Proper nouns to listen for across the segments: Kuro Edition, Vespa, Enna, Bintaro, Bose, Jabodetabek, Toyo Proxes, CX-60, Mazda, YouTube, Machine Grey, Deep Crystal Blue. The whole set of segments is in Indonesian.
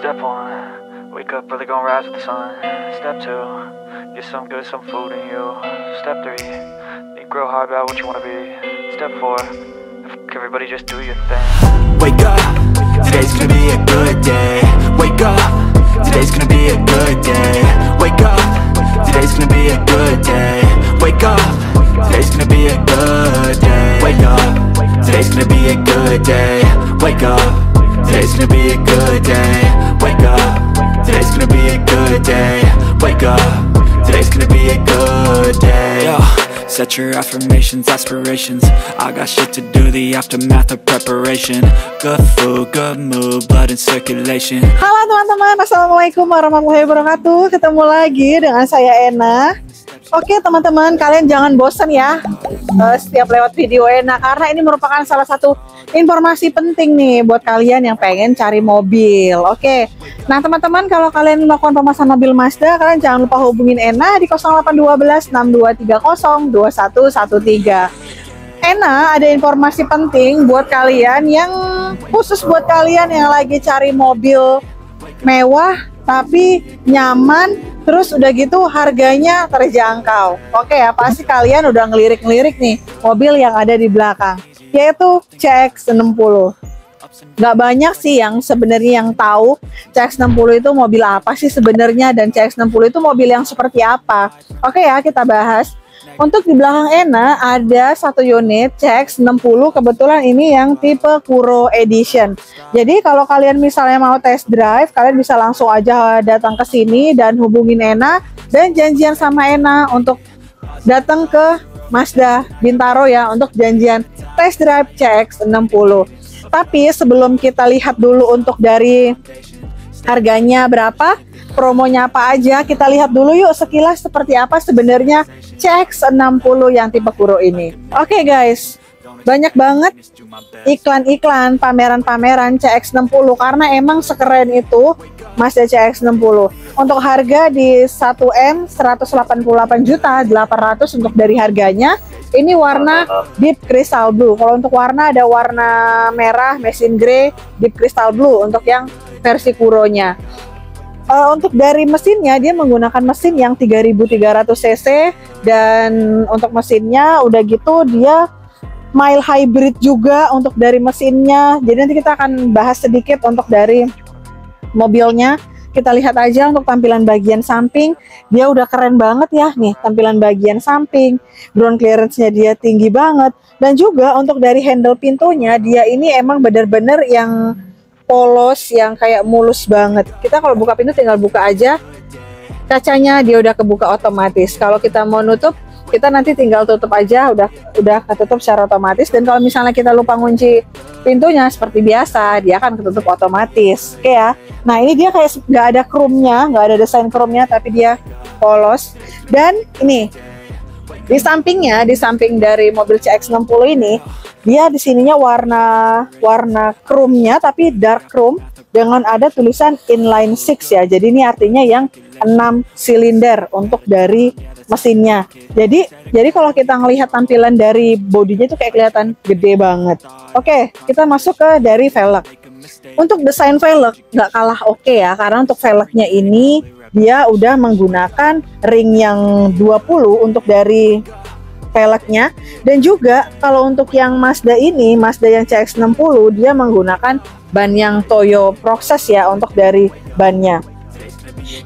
Step one, wake up early, gonna rise with the sun. Step two, get some good, some food in you. Step three, think real hard about what you wanna be. Step four, everybody just do your thing. Wake up, today's gonna be a good day. Wake up, today's gonna be a good day. Wake up, today's gonna be a good day. Wake up, today's gonna be a good day. Wake up, today's gonna be a good day. Wake up. Today's gonna be a good day. Wake up. Today's gonna be a good day. Wake up. Today's gonna be a good day. Yo, set your affirmations, aspirations. I got shit to do, the aftermath of preparation. Good food, good mood, blood in circulation. Halo teman-teman, assalamualaikum warahmatullahi wabarakatuh. Ketemu lagi dengan saya Enna. Oke teman-teman, kalian jangan bosan ya setiap lewat video Enna, karena ini merupakan salah satu informasi penting nih buat kalian yang pengen cari mobil. Oke, nah teman-teman, kalau kalian melakukan pemesanan mobil Mazda, kalian jangan lupa hubungin Enna di 0812 623021113. Enna ada informasi penting buat kalian, yang khusus buat kalian yang lagi cari mobil mewah tapi nyaman, terus udah gitu harganya terjangkau. Oke ya, pasti kalian udah ngelirik-ngelirik nih mobil yang ada di belakang, yaitu CX-60. Gak banyak sih yang sebenarnya yang tahu CX-60 itu mobil apa sih sebenarnya, dan CX-60 itu mobil yang seperti apa. Oke ya, kita bahas. Untuk di belakang Enna ada satu unit CX-60, kebetulan ini yang tipe Kuro Edition. Jadi kalau kalian misalnya mau test drive, kalian bisa langsung aja datang ke sini dan hubungin Enna, dan janjian sama Enna untuk datang ke Mazda Bintaro ya, untuk janjian test drive CX-60. Tapi sebelum kita lihat dulu untuk dari harganya berapa, promonya apa aja, kita lihat dulu yuk sekilas seperti apa sebenarnya CX-60 yang tipe Kuro ini. Oke guys, banyak banget iklan-iklan, pameran-pameran CX-60, karena emang sekeren itu Mazda CX-60. Untuk harga di 1M 188.800.000 untuk dari harganya. Ini warna Deep Crystal Blue. Kalau untuk warna ada warna merah, Machine Grey, Deep Crystal Blue untuk yang versi Kuronya. Untuk dari mesinnya, dia menggunakan mesin yang 3.300 cc, dan untuk mesinnya udah gitu dia mild hybrid juga untuk dari mesinnya. Jadi nanti kita akan bahas sedikit untuk dari mobilnya. Kita lihat aja untuk tampilan bagian samping, dia udah keren banget ya nih tampilan bagian samping. Ground clearance-nya dia tinggi banget, dan juga untuk dari handle pintunya, dia ini emang bener-bener yang polos, yang kayak mulus banget. Kita kalau buka pintu tinggal buka aja, kacanya dia udah kebuka otomatis. Kalau kita mau nutup, kita nanti tinggal tutup aja, udah ketutup secara otomatis. Dan kalau misalnya kita lupa ngunci pintunya seperti biasa, dia akan ketutup otomatis. Oke ya. Nah ini dia kayak nggak ada chrome-nya, nggak ada desain chrome-nya, tapi dia polos. Dan ini di sampingnya, di samping dari mobil CX-60 ini, dia di sininya warna chrome-nya tapi dark chrome dengan ada tulisan inline 6 ya. Jadi ini artinya yang 6 silinder untuk dari mesinnya. Jadi kalau kita ngelihat tampilan dari bodinya itu kayak kelihatan gede banget. Oke, kita masuk ke dari velg. Untuk desain velg nggak kalah oke ya, karena untuk velgnya ini dia udah menggunakan ring yang 20 untuk dari velgnya. Dan juga kalau untuk yang Mazda ini, Mazda yang CX-60, dia menggunakan ban yang Toyo Proxes ya untuk dari bannya.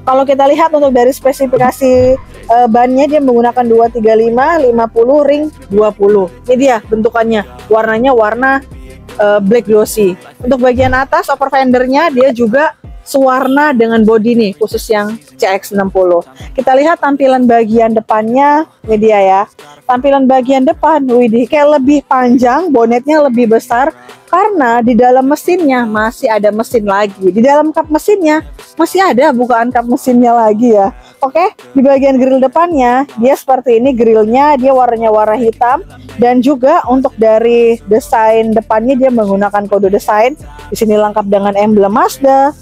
Kalau kita lihat untuk dari spesifikasi bannya, dia menggunakan 235/50 ring 20. Ini dia bentukannya, warnanya warna black glossy. Untuk bagian atas over fendernya, dia juga sewarna dengan body nih, khusus yang CX-60. Kita lihat tampilan bagian depannya, ini dia ya. Tampilan bagian depan, widih, kayak lebih panjang, bonetnya lebih besar, karena di dalam mesinnya masih ada mesin lagi. Di dalam kap mesinnya masih ada bukaan kap mesinnya lagi ya. Oke, di bagian grill depannya, dia seperti ini grillnya, dia warnanya warna hitam. Dan juga untuk dari desain depannya, dia menggunakan kode desain. Di sini lengkap dengan emblem Mazda.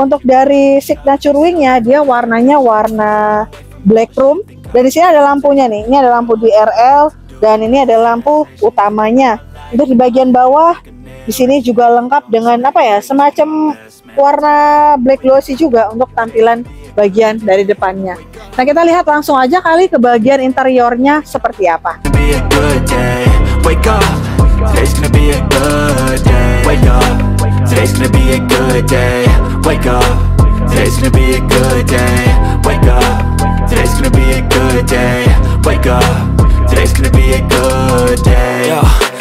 Untuk dari signature wingnya, dia warnanya warna black chrome. Dan di sini ada lampunya nih. Ini ada lampu DRL dan ini ada lampu utamanya. Untuk di bagian bawah, di sini juga lengkap dengan apa ya, semacam warna black glossy juga untuk tampilan bagian dari depannya. Nah, kita lihat langsung aja kali ke bagian interiornya seperti apa.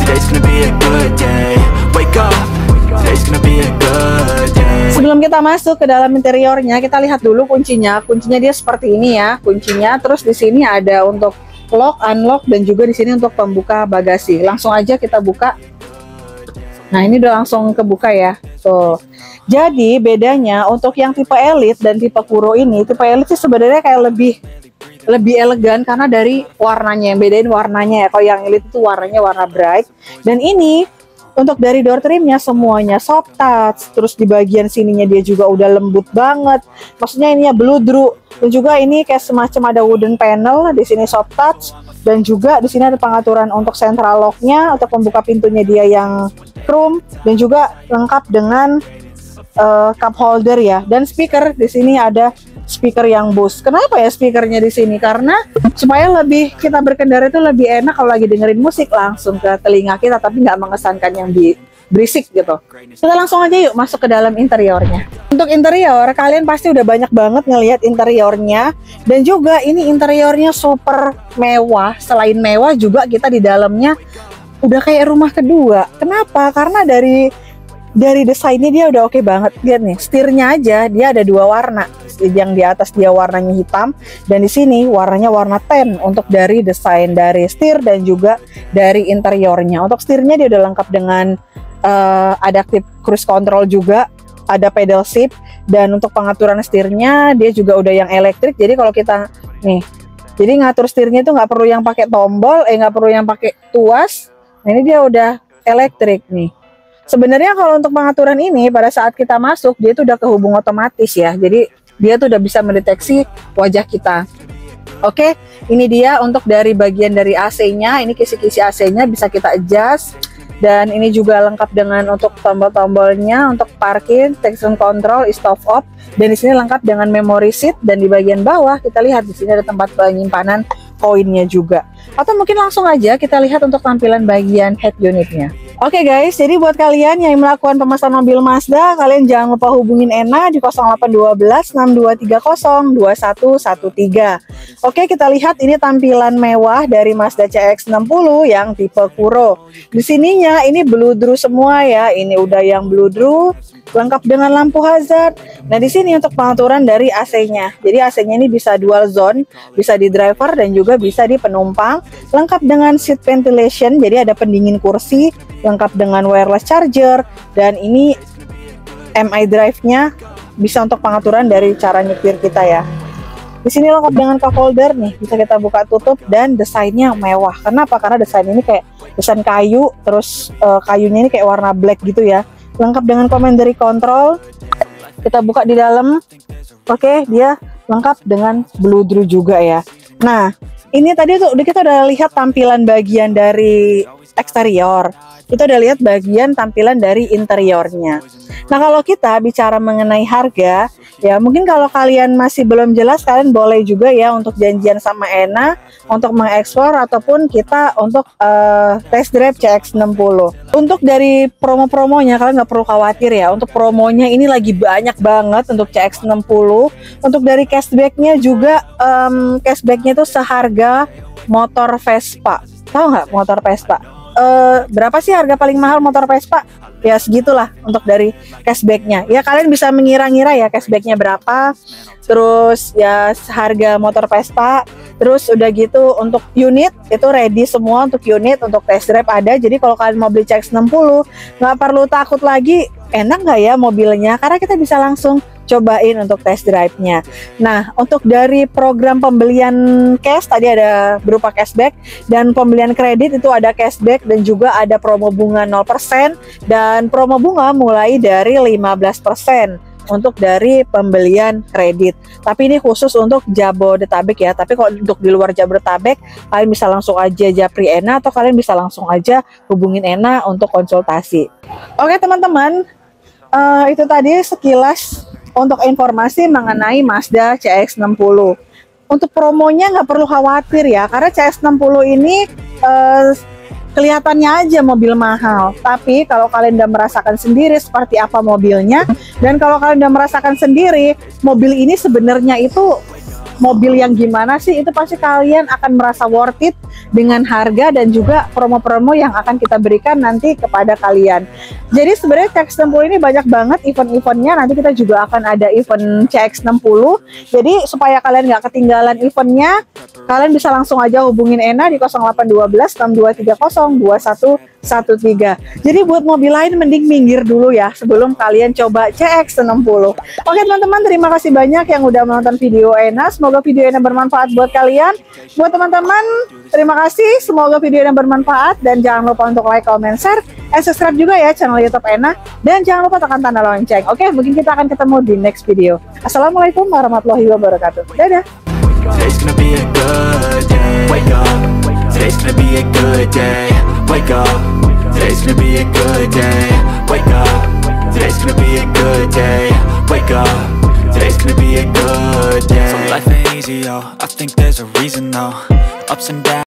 today's gonna be a good day. Wake up. Today's gonna be a good day. Sebelum kita masuk ke dalam interiornya, kita lihat dulu kuncinya. Kuncinya dia seperti ini ya, kuncinya. Terus di sini ada untuk lock, unlock, dan juga di sini untuk pembuka bagasi. Langsung aja kita buka. Nah, ini udah langsung kebuka ya. Tuh. Jadi bedanya untuk yang tipe Elite dan tipe Kuro ini, tipe Elite sih sebenarnya kayak lebih elegan karena dari warnanya, yang bedain warnanya ya. Kalau yang Elite itu warnanya warna bright, dan ini untuk dari door trimnya semuanya soft touch. Terus di bagian sininya dia juga udah lembut banget, maksudnya ini ya beludru, dan juga ini kayak semacam ada wooden panel di sini soft touch, dan juga di sini ada pengaturan untuk central locknya atau pembuka pintunya dia yang chrome, dan juga lengkap dengan cup holder ya, dan speaker di sini ada speaker yang Bose. Kenapa ya speakernya di sini? Karena supaya lebih kita berkendara itu lebih enak kalau lagi dengerin musik langsung ke telinga kita, tapi nggak mengesankan yang berisik gitu. Kita langsung aja yuk masuk ke dalam interiornya. Untuk interior, kalian pasti udah banyak banget ngelihat interiornya, dan juga ini interiornya super mewah. Selain mewah juga kita di dalamnya udah kayak rumah kedua. Kenapa? Karena dari desainnya dia udah oke banget. Lihat nih, setirnya aja dia ada dua warna. Yang di atas dia warnanya hitam, dan di sini warnanya warna tan untuk dari desain dari setir dan juga dari interiornya. Untuk setirnya dia udah lengkap dengan adaptive cruise control juga, ada pedal shift, dan untuk pengaturan setirnya dia juga udah yang elektrik. Jadi kalau kita nih, jadi ngatur setirnya itu nggak perlu yang pakai tombol, nggak perlu yang pakai tuas. Nah, ini dia udah elektrik nih. Sebenarnya kalau untuk pengaturan ini pada saat kita masuk dia tuh udah kehubung otomatis ya. Jadi dia tuh udah bisa mendeteksi wajah kita. Oke, ini dia untuk dari bagian dari AC-nya. Ini kisi-kisi AC-nya bisa kita adjust, dan ini juga lengkap dengan untuk tombol-tombolnya untuk parking, traction control, stop off, dan di sini lengkap dengan memory seat, dan di bagian bawah kita lihat di sini ada tempat penyimpanan koinnya juga. Atau mungkin langsung aja kita lihat untuk tampilan bagian head unitnya. Oke guys, jadi buat kalian yang melakukan pemesanan mobil Mazda, kalian jangan lupa hubungin Enna di 0812 6230 2113. Oke, kita lihat ini tampilan mewah dari Mazda CX-60 yang tipe Kuro. Di sininya ini beludru semua ya, ini udah yang beludru, lengkap dengan lampu hazard. Nah, di sini untuk pengaturan dari AC-nya. Jadi AC-nya ini bisa dual zone, bisa di driver dan juga bisa di penumpang. Lengkap dengan seat ventilation, jadi ada pendingin kursi, lengkap dengan wireless charger, dan ini MI drive-nya bisa untuk pengaturan dari cara nyetir kita ya. Di sini lengkap dengan cup holder nih, bisa kita buka tutup, dan desainnya mewah. Kenapa? Karena desain ini kayak desain kayu, terus kayunya ini kayak warna black gitu ya. Lengkap dengan commandery control. Kita buka di dalam. Oke, dia lengkap dengan beludru juga ya. Nah, ini tadi tuh kita udah lihat tampilan bagian dari eksterior. Kita udah lihat bagian tampilan dari interiornya. Nah, kalau kita bicara mengenai harga, ya mungkin kalau kalian masih belum jelas, kalian boleh juga ya untuk janjian sama Enna untuk mengeksplor, ataupun kita untuk test drive CX-60. Untuk dari promo-promonya kalian nggak perlu khawatir ya. Untuk promonya ini lagi banyak banget untuk CX-60. Untuk dari cashbacknya juga, cashbacknya itu seharga motor Vespa. Tahu nggak motor Vespa? Berapa sih harga paling mahal motor Vespa? Ya segitulah untuk dari cashbacknya. Ya kalian bisa mengira-ngira ya cashbacknya berapa. Terus ya harga motor Vespa. Terus udah gitu untuk unit itu ready semua untuk unit, untuk test drive ada. Jadi kalau kalian mau beli CX-60 nggak perlu takut lagi enak nggak ya mobilnya, karena kita bisa langsung cobain untuk test drive-nya. Nah, untuk dari program pembelian cash tadi ada berupa cashback, dan pembelian kredit itu ada cashback dan juga ada promo bunga 0% dan promo bunga mulai dari 15% untuk dari pembelian kredit. Tapi ini khusus untuk Jabodetabek ya. Tapi kalau untuk di luar Jabodetabek, kalian bisa langsung aja japri Enna atau kalian bisa langsung aja hubungin Enna untuk konsultasi. Oke teman-teman, itu tadi sekilas untuk informasi mengenai Mazda CX-60. Untuk promonya nggak perlu khawatir ya, karena CX-60 ini kelihatannya aja mobil mahal, tapi kalau kalian udah merasakan sendiri seperti apa mobilnya, dan kalau kalian udah merasakan sendiri mobil ini sebenarnya itu mobil yang gimana sih, itu pasti kalian akan merasa worth it dengan harga dan juga promo-promo yang akan kita berikan nanti kepada kalian. Jadi sebenarnya CX-60 ini banyak banget event-eventnya, nanti kita juga akan ada event CX-60. Jadi supaya kalian nggak ketinggalan eventnya, kalian bisa langsung aja hubungin Enna di 0812 6230 2113. Jadi buat mobil lain mending minggir dulu ya sebelum kalian coba CX-60. Oke teman-teman, terima kasih banyak yang udah menonton video Enna. Semoga video Enna bermanfaat buat kalian. Buat teman-teman, terima kasih. Semoga video Enna bermanfaat. Dan jangan lupa untuk like, comment, share, and subscribe juga ya channel YouTube Enna. Dan jangan lupa tekan tanda lonceng. Oke, mungkin kita akan ketemu di next video. Assalamualaikum warahmatullahi wabarakatuh. Dadah. Today's gonna be a good day. So life ain't easy, yo. I think there's a reason though. Ups and downs.